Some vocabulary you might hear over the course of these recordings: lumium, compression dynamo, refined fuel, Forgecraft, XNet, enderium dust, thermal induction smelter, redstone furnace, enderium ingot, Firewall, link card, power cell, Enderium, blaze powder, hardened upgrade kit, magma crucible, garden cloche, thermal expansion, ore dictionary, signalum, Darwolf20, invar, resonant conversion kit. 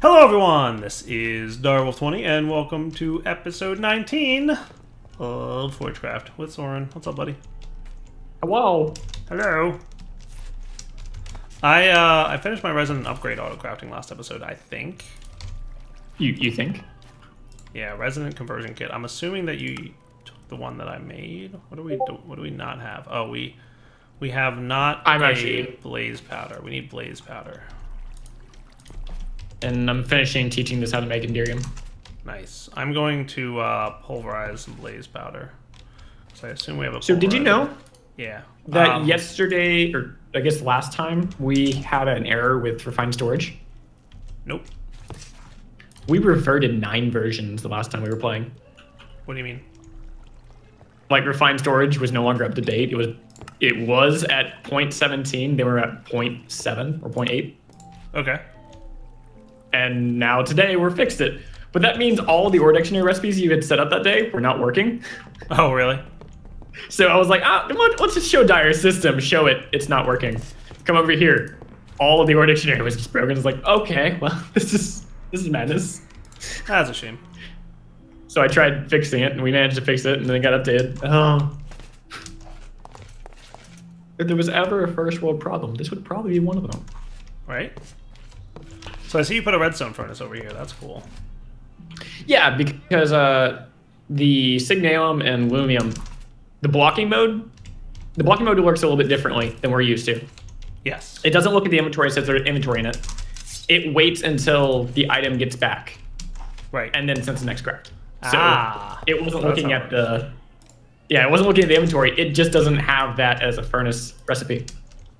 Hello everyone, this is Darwolf20 and welcome to episode 19 of Forgecraft with Soren. What's up, buddy? Hello. Hello. I finished my resonant upgrade auto crafting last episode, I think. You think? Yeah, resonant conversion kit. I'm assuming that you took the one that I made. What do we not have? Oh, we have not a blaze powder. We need blaze powder. And I'm finishing teaching this how to make enderium. Nice. I'm going to pulverize some blaze powder. So I assume we have a. So did you know? Yeah. That yesterday, or I guess last time, we had an error with refined storage. Nope. We reverted 9 versions the last time we were playing. What do you mean? Like refined storage was no longer up to date. It was at 0.17. They were at 0.7 or 0.8. Okay. And now today we're fixed it. But that means all the ore dictionary recipes you had set up that day were not working. Oh, really? So I was like, let's just show Dyer's system. Show it. It's not working. Come over here. All of the ore dictionary was just broken. It's like, okay, well, this is madness. That's a shame. So I tried fixing it, and we managed to fix it, and then it got updated. Oh. If there was ever a first world problem, this would probably be one of them. Right? So I see you put a redstone furnace over here. That's cool. Yeah, because the signalum and lumium, the blocking mode works a little bit differently than we're used to. Yes. It doesn't look at the inventory, since there's inventory in it. It waits until the item gets back. Right. And then sends the next craft. So it wasn't looking at the. Yeah, it wasn't looking at the inventory. It just doesn't have that as a furnace recipe.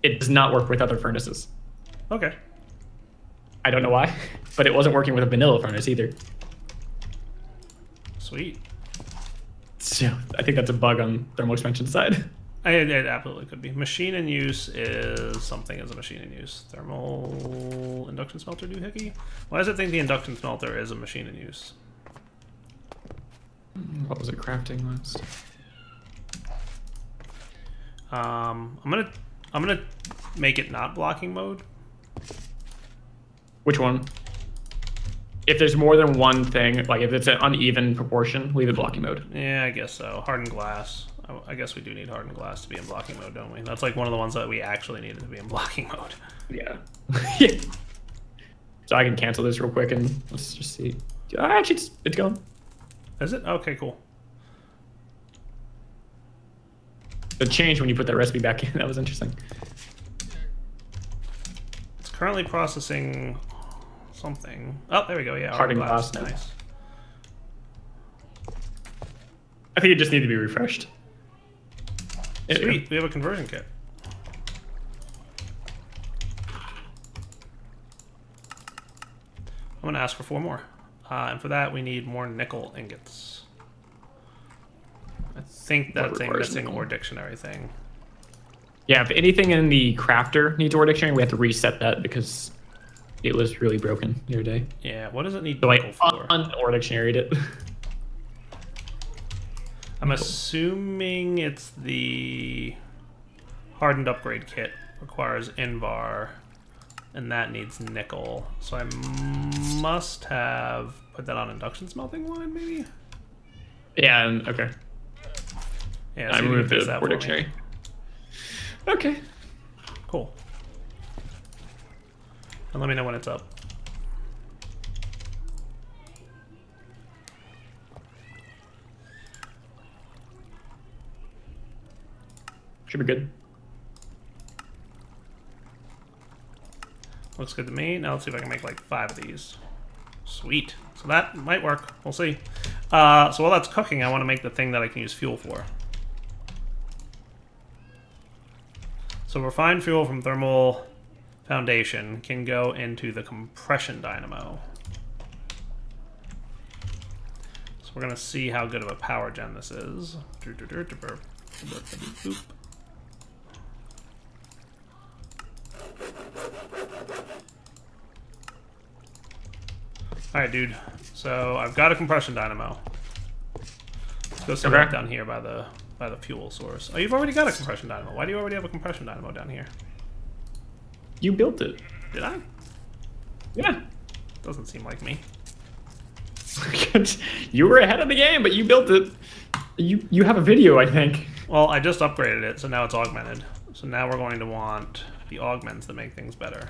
It does not work with other furnaces. Okay. I don't know why, but it wasn't working with a vanilla furnace either. Sweet. So I think that's a bug on thermal expansion side. It absolutely could be. Machine in use is something as a machine in use. Thermal induction smelter doohickey? Why does it think the induction smelter is a machine in use? What was it crafting last? I'm gonna make it not blocking mode. Which one? If there's more than one thing, like if it's an uneven proportion, leave it blocking mode. Yeah, I guess so. Hardened glass. I guess we do need hardened glass to be in blocking mode, don't we? That's like one of the ones that we actually needed to be in blocking mode. Yeah. So I can cancel this real quick and let's just see. Actually, it's gone. Is it? Okay, cool. It changed when you put that recipe back in. That was interesting. It's currently processing something. Oh, there we go. Yeah, hardened glass. Nice. I think it just needs to be refreshed. Sweet. We have a conversion kit. I'm going to ask for 4 more. And for that, we need more nickel ingots. I think that's an ore dictionary thing. Yeah, if anything in the crafter needs ore dictionary, we have to reset that because it was really broken the other day. Yeah, what does it need nickel for? Ore dictionary it. I'm assuming it's the hardened upgrade kit requires invar, and that needs nickel. So I must have put that on induction smelting line, maybe. Yeah. Okay. Yeah. So I moved it for dictionary. Okay. Cool. And let me know when it's up. Should be good. Looks good to me. Now let's see if I can make like 5 of these. Sweet. So that might work. We'll see. So while that's cooking, I want to make the thing that I can use fuel for. So refined fuel from thermal foundation can go into the compression dynamo. So we're going to see how good of a power gen this is. Alright, dude. So I've got a compression dynamo. Let's go sit back down here by the fuel source. Oh, you've already got a compression dynamo. Why do you already have a compression dynamo down here? You built it. Did I? Yeah. Doesn't seem like me. You were ahead of the game, but you built it. You have a video, I think. Well, I just upgraded it, so now it's augmented. So now we're going to want the augments that make things better.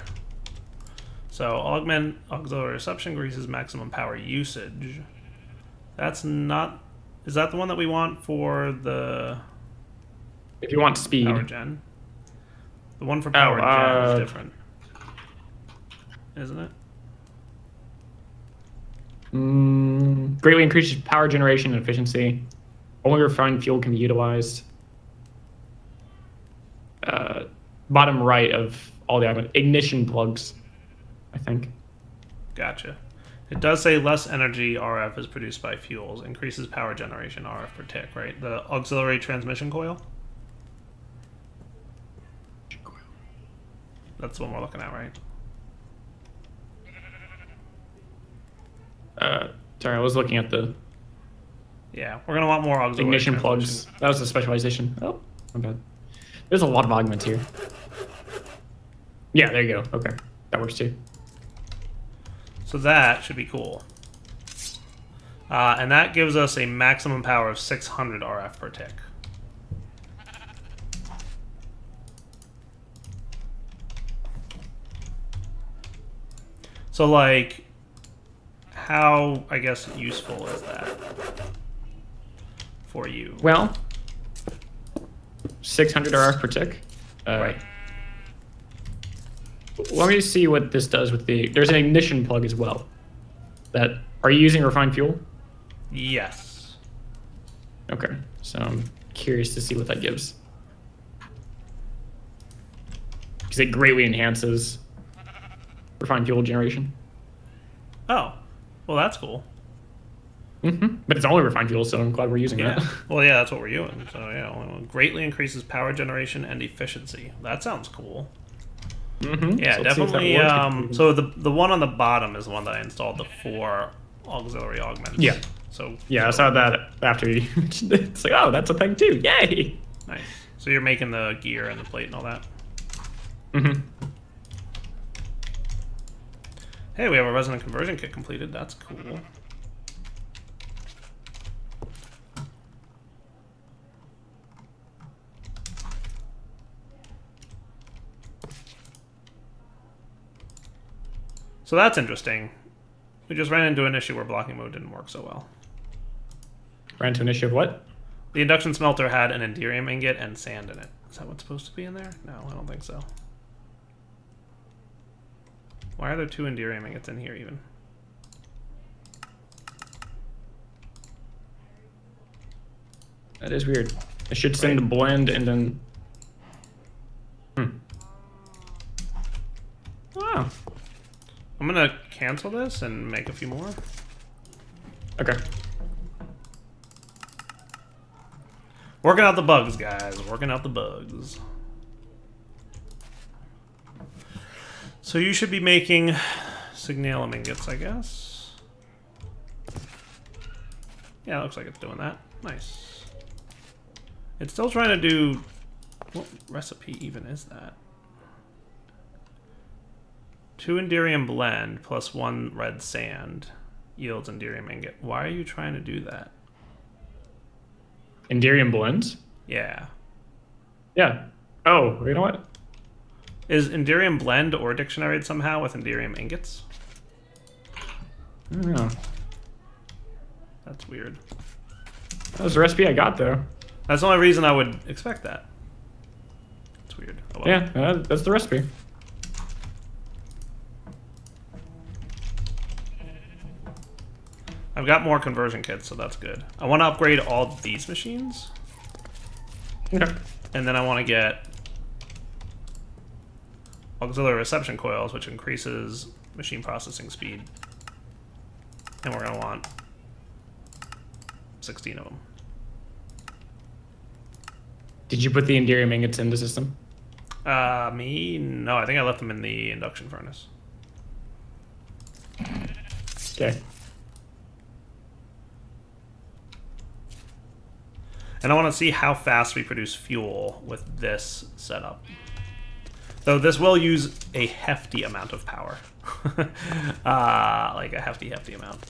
So augment auxiliary reception increases maximum power usage. That's not... Is that the one that we want for the... If you want speed. Power gen. The one for power gen is different. Isn't it? Greatly increases power generation and efficiency. Only refined fuel can be utilized. Bottom right of all the items. Ignition plugs, I think. Gotcha. It does say less energy RF is produced by fuels. Increases power generation RF per tick, right? The auxiliary transmission coil? That's the one we're looking at, right? Sorry, I was looking at the... Yeah, we're going to want more auxiliary ignition plugs. That was the specialization. Oh, my bad. There's a lot of augments here. Yeah, there you go. Okay, that works too. So that should be cool. And that gives us a maximum power of 600 RF per tick. So, like, how, I guess, useful is that for you? Well, 600 RF per tick. Right. Let me see what this does with the... There's an ignition plug as well. That... Are you using refined fuel? Yes. Okay. So I'm curious to see what that gives. Because it greatly enhances refined fuel generation. Oh. Well, that's cool. Mm-hmm. But it's only refined fuel, so I'm glad we're using that. Well, yeah, that's what we're doing. So, yeah. Greatly increases power generation and efficiency. That sounds cool. Mm-hmm. Yeah, so definitely. So the one on the bottom is the one that I installed, the 4 auxiliary augments. Yeah. So yeah, I saw that after you. It's like, oh, that's a thing too. Yay! Nice. So you're making the gear and the plate and all that. Mm-hmm. Hey, we have a resonant conversion kit completed. That's cool. So that's interesting. We just ran into an issue where blocking mode didn't work so well. Ran into an issue of what? The induction smelter had an enderium ingot and sand in it. Is that what's supposed to be in there? No, I don't think so. Why are there 2 enderium ingots in here even? That is weird. I should send the blend and then... Wow. I'm going to cancel this and make a few more. Okay. Working out the bugs, guys. Working out the bugs. So you should be making signalum ingots, I guess. Yeah, it looks like it's doing that. Nice. It's still trying to do... What recipe even is that? 2 enderium blend plus 1 red sand yields enderium ingot. Why are you trying to do that? Enderium blends? Yeah. Yeah. Oh, you know what? Is enderium blend ore dictionary somehow with enderium ingots? I don't know. That's weird. That was the recipe I got, though. That's the only reason I would expect that. It's weird. Oh, well. Yeah, that's the recipe. I've got more conversion kits, so that's good. I want to upgrade all these machines. Okay. And then I want to get auxiliary reception coils, which increases machine processing speed. And we're going to want 16 of them. Did you put the enderium ingots in the system? Me? No, I think I left them in the induction furnace. Okay. And I want to see how fast we produce fuel with this setup. Though this will use a hefty amount of power. Like a hefty amount.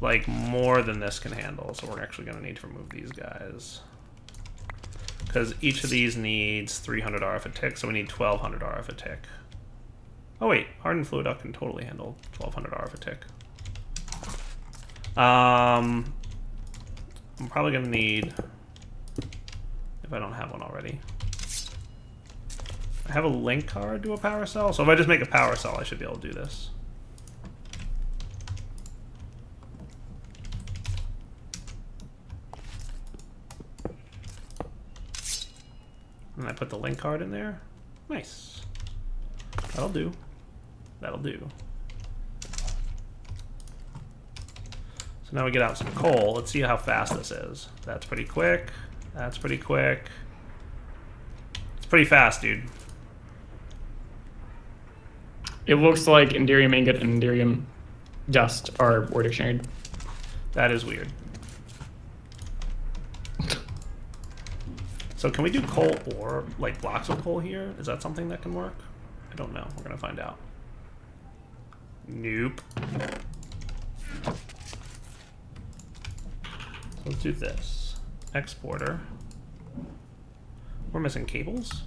Like more than this can handle, so we're actually going to need to remove these guys. Because each of these needs 300 RF a tick, so we need 1200 RF a tick. Oh wait, hardened fluid duct can totally handle 1200 RF a tick. I'm probably going to need, if I don't have one already, I have a link card to a power cell, so if I just make a power cell I should be able to do this. And I put the link card in there. Nice. That'll do. That'll do. So now we get out some coal. Let's see how fast this is. That's pretty quick. That's pretty quick. It's pretty fast, dude. It looks like Enderium ingot and Enderium dust are ore dictionary. That is weird. So can we do coal ore, like blocks of coal here? Is that something that can work? I don't know. We're going to find out. Nope. So let's do this. Exporter. We're missing cables.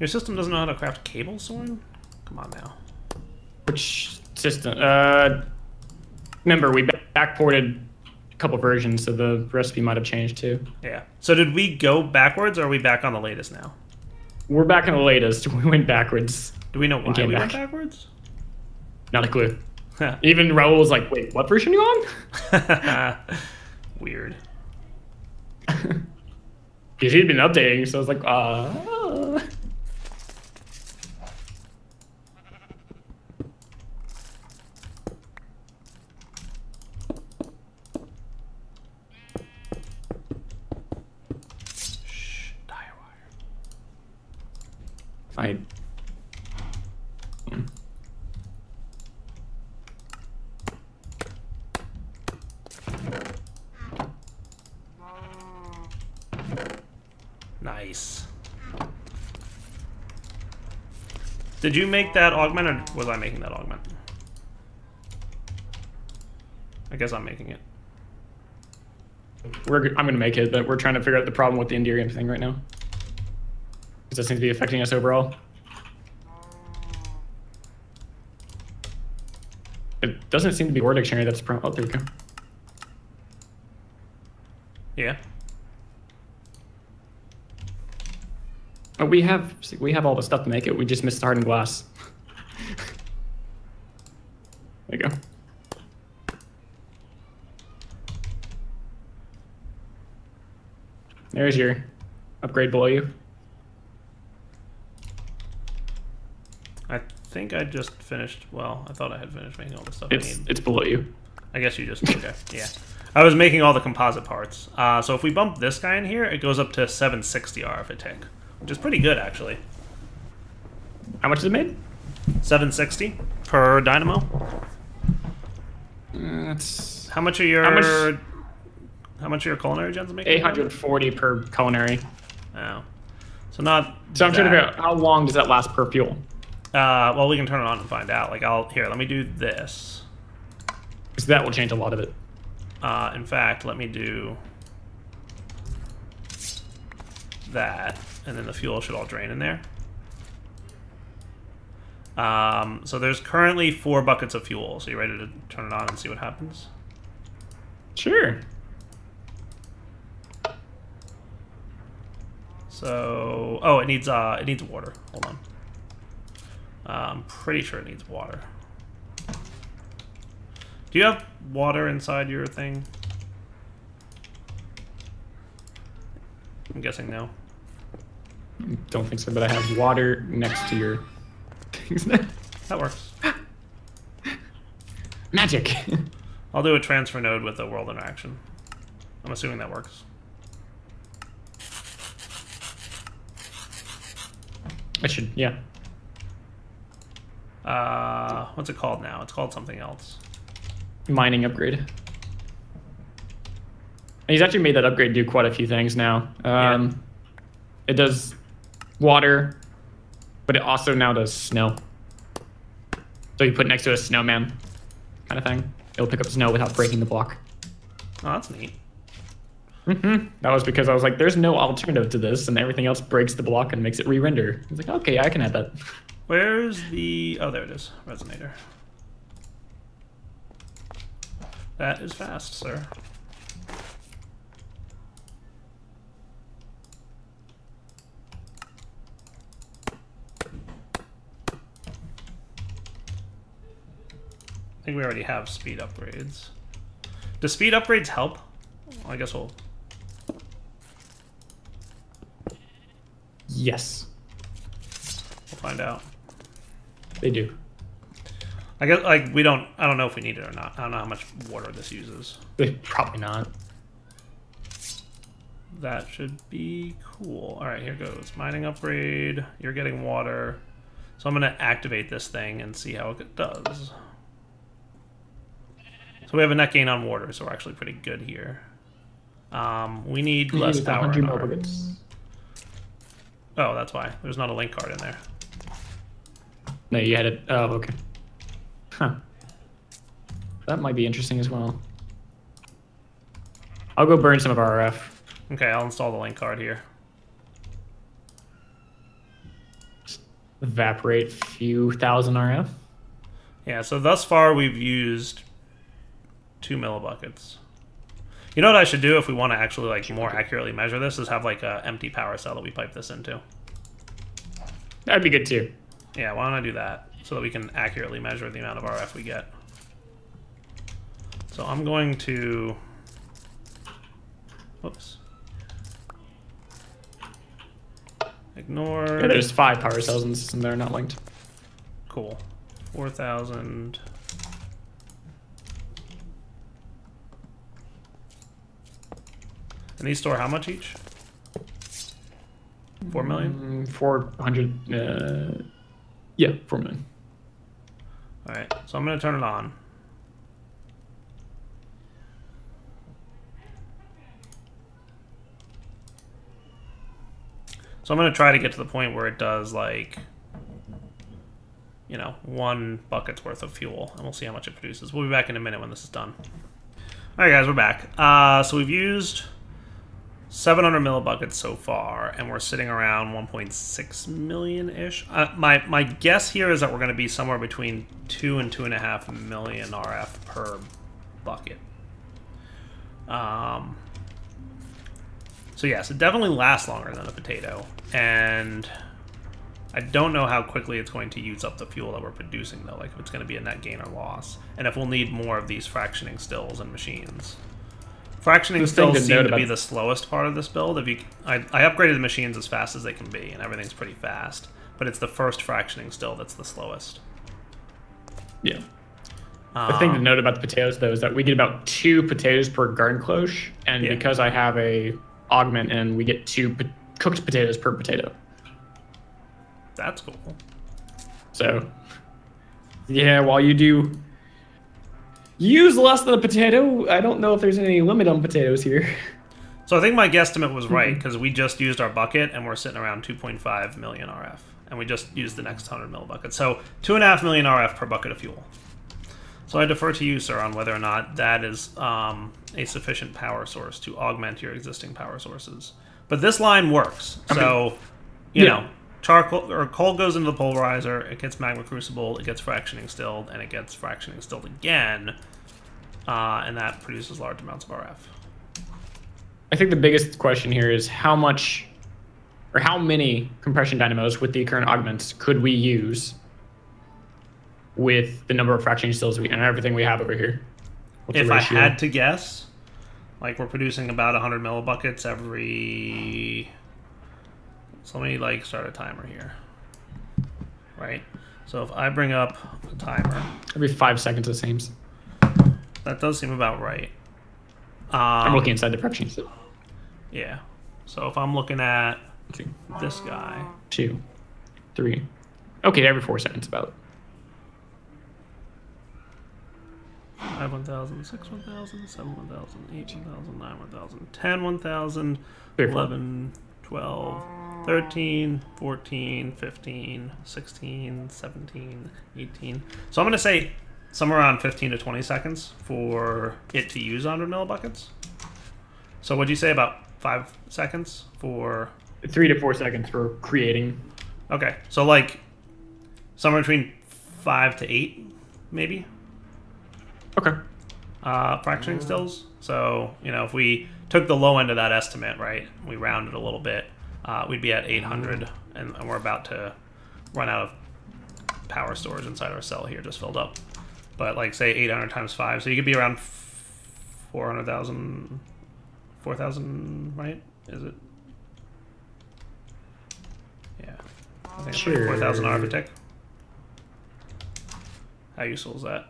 Your system doesn't know how to craft cables, Soren? Come on now. Which system? Remember, we backported a couple versions, so the recipe might have changed too. Yeah. So did we go backwards, or are we back on the latest now? We're back on the latest. We went backwards. Do we know why we went backwards? Not a clue. Even Raul was like, wait, what version are you on? Weird. Because he'd been updating, so I was like, Nice. Did you make that augment, or was I making that augment? I guess I'm making it. I'm gonna make it, but we're trying to figure out the problem with the Enderium thing right now. Because that seems to be affecting us overall. It doesn't seem to be ore dictionary that's a problem. Oh, there we go. Yeah. Oh, we have all the stuff to make it. We just missed hardened glass. There you go. There's your upgrade below you. I think I just finished. Well, I thought I had finished making all the stuff I need. It's below you. I guess you just. Okay. Yeah. I was making all the composite parts. So if we bump this guy in here, it goes up to 760 RF a tick, which is pretty good, actually. How much is it made? 760 per dynamo. That's how much are your. How much are your culinary gens making? 840 per culinary. Oh. So not. So I'm trying to figure out how long does that last per fuel. Well, we can turn it on and find out. Like, here, let me do this. Because that will change a lot of it. In fact, let me do that, and then the fuel should all drain in there. So there's currently 4 buckets of fuel. So you ready to turn it on and see what happens? Sure. So, oh, it needs water. Hold on. I'm pretty sure it needs water. Do you have water inside your thing? I'm guessing no. Don't think so, but I have water next to your things. That works. Magic! I'll do a transfer node with a world interaction. I'm assuming that works. I should, yeah. What's it called now? It's called something else. Mining upgrade. And he's actually made that upgrade do quite a few things now. It does water, but it also now does snow. So you put it next to a snowman kind of thing. It'll pick up snow without breaking the block. Oh, that's neat. Mm-hmm. That was because I was like, there's no alternative to this, and everything else breaks the block and makes it re-render. I was like, okay, I can add that. Where's the... Oh, there it is. Resonator. That is fast, sir. I think we already have speed upgrades. Do speed upgrades help? Well, I guess we'll... Yes. We'll find out. They do. I guess, like, we don't... I don't know if we need it or not. I don't know how much water this uses. Probably not. That should be cool. All right, here goes. Mining upgrade. You're getting water. So I'm going to activate this thing and see how it does. So we have a net gain on water, so we're actually pretty good here. We need less power. Oh, that's why. There's not a link card in there. No, you had it. Oh, okay. Huh. That might be interesting as well. I'll go burn some of our RF. Okay, I'll install the link card here. Just evaporate few thousand RF. Yeah, so thus far we've used 2 millibuckets. You know what I should do if we want to actually like more accurately measure this is have like a empty power cell that we pipe this into. That'd be good too. Yeah, why don't I do that so that we can accurately measure the amount of RF we get. So I'm going to, whoops. Ignore. Yeah, there's 5 power cells in the system. They're not linked. Cool. 4,000. And these store how much each? 4 million? 400. Yeah, 4 million. All right, so I'm going to turn it on. So I'm going to try to get to the point where it does like, you know, 1 bucket's worth of fuel, and we'll see how much it produces. We'll be back in a minute when this is done. All right, guys, we're back. So we've used 700 millibuckets so far, and we're sitting around 1.6 million-ish. My guess here is that we're going to be somewhere between 2 and 2.5 million RF per bucket. So yes, it definitely lasts longer than a potato, and I don't know how quickly it's going to use up the fuel that we're producing, though, like if it's going to be a net gain or loss, and if we'll need more of these fractioning stills and machines. Fractioning still seems to be the slowest part of this build. If you, I upgraded the machines as fast as they can be, and everything's pretty fast. But it's the first fractioning still that's the slowest. Yeah. The thing to note about the potatoes, though, is that we get about 2 potatoes per garden cloche, and because I have a augment, and we get 2 cooked potatoes per potato. That's cool. So, yeah, while you do use less than a potato, I don't know if there's any limit on potatoes here. So I think my guesstimate was right, because we just used our bucket, and we're sitting around 2.5 million RF. And we just used the next 100 millibuckets. So 2.5 million RF per bucket of fuel. So I defer to you, sir, on whether or not that is a sufficient power source to augment your existing power sources. But this line works. So, you know, charcoal or coal goes into the pulverizer, it gets magma crucible, it gets fractioning stilled, and it gets fractioning stilled again. And that produces large amounts of RF. I think the biggest question here is how much or how many compression dynamos with the current augments could we use with the number of fractioning stills and everything we have over here? If I had to guess, like we're producing about 100 millibuckets every... So let me like start a timer here, right? So if I bring up a timer... Every 5 seconds it seems. That does seem about right. I'm looking inside the production system. Yeah. So if I'm looking at this guy... 2, 3. Okay, every 4 seconds about. 5 1,000, 6 1,000, 7 1,000, 8 1,000, 9 1,000, 10 1,000, 11, 12, 13, 14, 15, 16, 17, 18. So I'm going to say somewhere around 15 to 20 seconds for it to use 100 millibuckets. So what'd you say, about 5 seconds for... 3 to 4 seconds for creating. Okay, so like somewhere between 5 to 8, maybe. Okay. Fracturing stills. So, you know, if we took the low end of that estimate, right, we rounded a little bit, we'd be at 800, and we're about to run out of power storage inside our cell here, just filled up. But like, say 800 times 5, so you could be around 400,000, 4,000, right? Is it? Yeah. I think sure. It's like 4,000 Architect. How useful is that?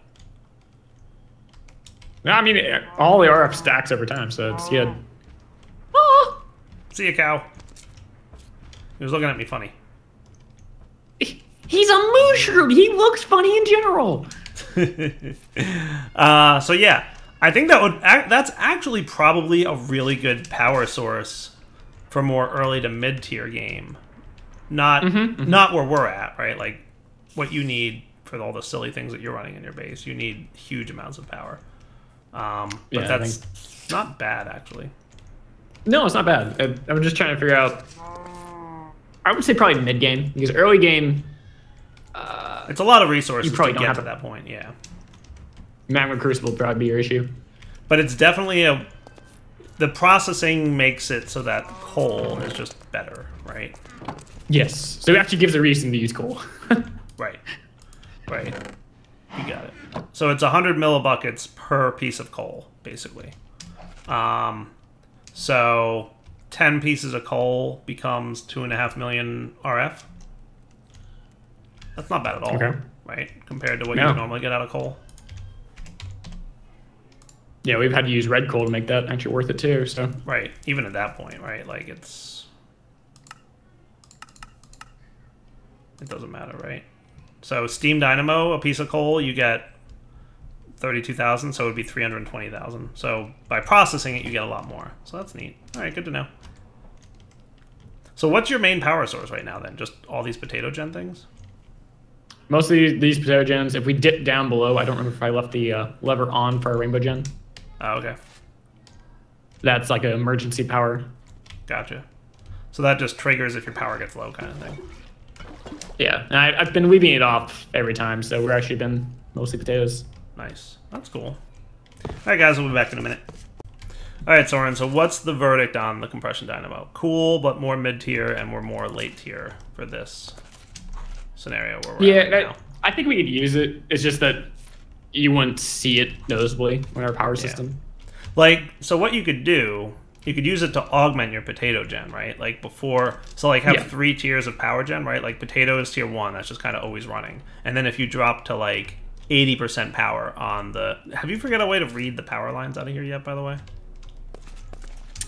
No, I mean, all the RF stacks over time, so it's, yeah. Ah! See ya, cow. He was looking at me funny. He's a mushroom! He looks funny in general! So yeah, I think that would, that's actually probably a really good power source for more early to mid-tier game. Not, not where we're at, right? Like, what you need for all the silly things that you're running in your base, you need huge amounts of power. But yeah, that's not bad, actually. No, it's not bad. I'm just trying to figure out... I would say probably mid-game, because early game... it's a lot of resources you probably to don't get have to that point, yeah. Magma Crucible would probably be your issue. But it's definitely a... The processing makes it so that coal is just better, right? Yes. So it actually gives a reason to use coal. Right. Right. You got it. So it's 100 millibuckets per piece of coal, basically. So 10 pieces of coal becomes 2.5 million RF. That's not bad at all, okay. Right? Compared to what you normally get out of coal. Yeah, we've had to use red coal to make that actually worth it too. So right, even at that point, right? Like it doesn't matter, right? So steam dynamo, a piece of coal, you get 32,000, so it would be 320,000. So by processing it, you get a lot more. So that's neat. All right, good to know. So what's your main power source right now then? Just all these potato gen things? Mostly these potato gens. If we dip down below, I don't remember if I left the lever on for our rainbow gen. Oh, okay. That's like an emergency power. Gotcha. So that just triggers if your power gets low kind of thing. Yeah, and I've been leaving it off every time, so we've actually been mostly potatoes. Nice. That's cool. All right, guys, we'll be back in a minute. All right, Soren, so what's the verdict on the compression dynamo? Cool, but more mid-tier, and we're more late-tier for this scenario where we're at right now. I think we could use it. It's just that you wouldn't see it noticeably in our power system. Like, so what you could do... You could use it to augment your potato gen, right? Like before, so like have 3 tiers of power gen, right? Like potato is tier 1, that's just kind of always running. And then if you drop to like 80% power on the, have you figured out a way to read the power lines out of here yet, by the way?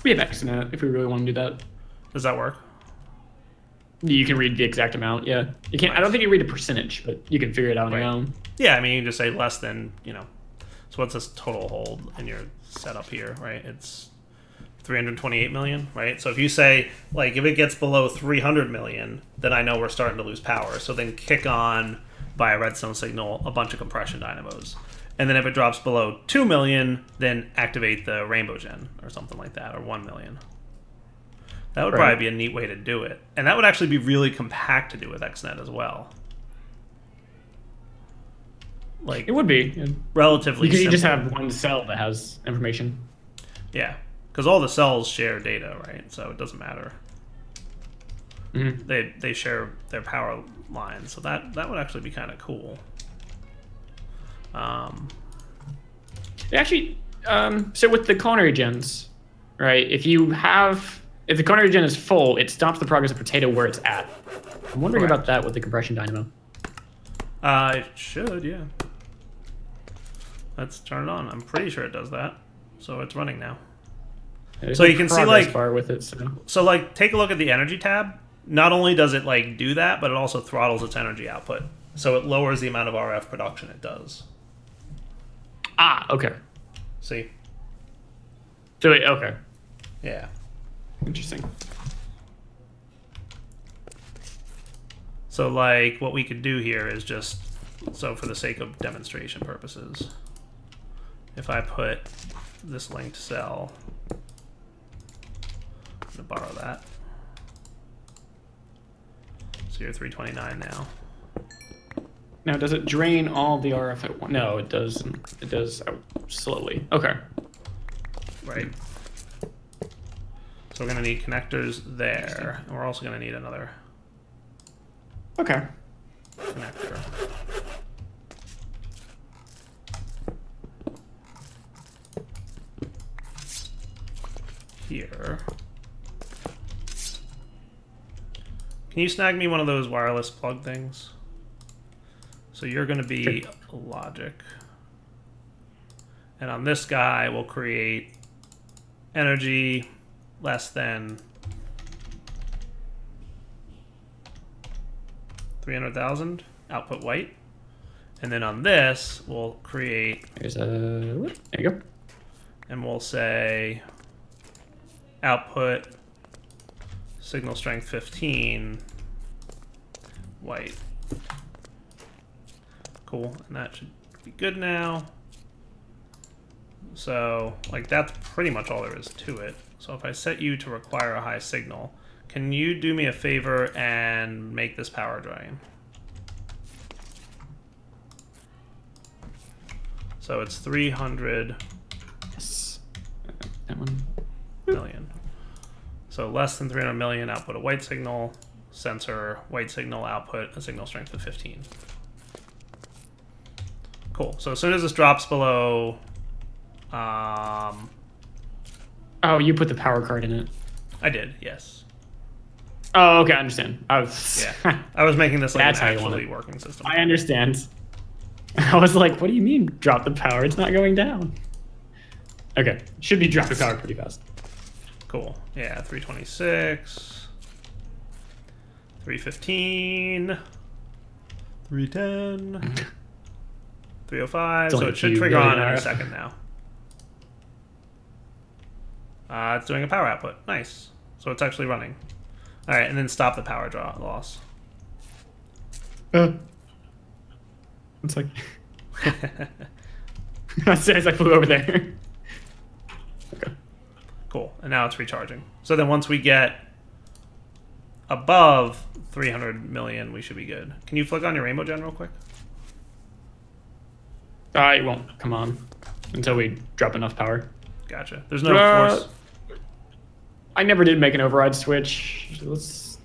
We have X in it if we really want to do that. Does that work? You can read the exact amount, yeah. You can't, I don't think you read a percentage, but you can figure it out on your own. Yeah, I mean, you can just say less than, you know, so what's this total hold in your setup here, right? It's 328 million, right? So if you say, like, if it gets below 300 million, then I know we're starting to lose power. So then kick on, by a redstone signal, a bunch of compression dynamos. And then if it drops below 2 million, then activate the rainbow gen or something like that, or 1 million. That would probably be a neat way to do it. And that would actually be really compact to do with XNet as well. Like, it would be. Relatively simple. You just have one cell that has information. Yeah. Because all the cells share data, right? So it doesn't matter. They share their power lines, so that would actually be kind of cool. Actually, so with the culinary gens, right? If the culinary gen is full, it stops the progress of potato where it's at. I'm wondering about that with the compression dynamo. It should, yeah. Let's turn it on. I'm pretty sure it does that. So it's running now. So you can see, like, bar with it, so like, take a look at the energy tab. Not only does it like do that, but it also throttles its energy output. So it lowers the amount of RF production it does. Ah, okay. See? So wait, okay. Yeah. Interesting. So, like, what we could do here is just, so for the sake of demonstration purposes, if I put this linked cell, I'm going to borrow that. So you're 329 now. Now, does it drain all the RF at once? No, it doesn't. It does slowly. Okay. Right. So we're going to need connectors there, and we're also going to need another... Okay. Connector. Here. Can you snag me one of those wireless plug things? So you're going to be logic. And on this guy, we'll create energy less than... 300,000 output white, and then on this we'll create. There's a there you go, and we'll say output signal strength 15 white. Cool, and that should be good now. So like that's pretty much all there is to it. So if I set you to require a high signal. Can you do me a favor and make this power drain? So it's 300 yes. That one. Million. So less than 300 million output a white signal, sensor, white signal output, a signal strength of 15. Cool. So as soon as this drops below... Oh, you put the power card in it. I did, yes. Oh, okay, I understand. I was, yeah. I was making this like an actually working system. I understand. I was like, what do you mean drop the power? It's not going down. Okay, should be dropping power pretty fast. Cool. Yeah, 326, 315, 310, 305. So it should trigger on in a second now. It's doing a power output. Nice. So it's actually running. All right, and then stop the power draw loss. It's like as soon as I flew over there. Okay, cool. And now it's recharging. So then once we get above 300 million, we should be good. Can you flick on your rainbow gen real quick? It won't come on until we drop enough power. Gotcha. There's no force. I never did make an override switch.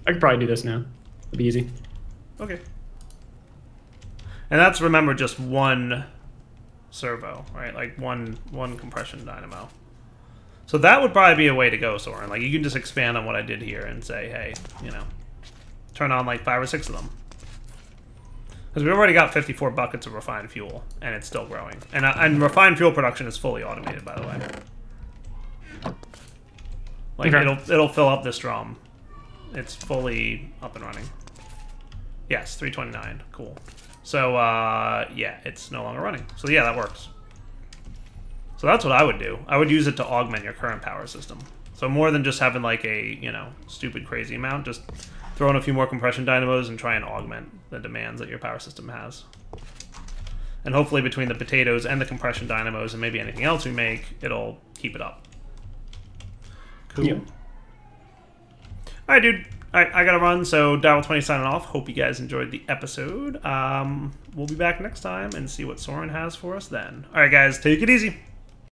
I could probably do this now. It'd be easy. Okay. And that's, remember, just one servo, right? Like one compression dynamo. So that would probably be a way to go, Soren. Like, you can just expand on what I did here and say, hey, you know, turn on like 5 or 6 of them. Because we've already got 54 buckets of refined fuel, and it's still growing. And refined fuel production is fully automated, by the way. Like, okay. It'll fill up this drum. It's fully up and running. Yes, 329. Cool. So, yeah, it's no longer running. So, yeah, that works. So that's what I would do. I would use it to augment your current power system. So more than just having, like, a, you know, stupid crazy amount, just throw in a few more compression dynamos and try and augment the demands that your power system has. And hopefully between the potatoes and the compression dynamos and maybe anything else we make, it'll keep it up. Cool. Yeah. All right, dude. All right, I gotta run. So Darwolf20 signing off. Hope you guys enjoyed the episode. We'll be back next time and see what Soren has for us then. All right, guys, take it easy.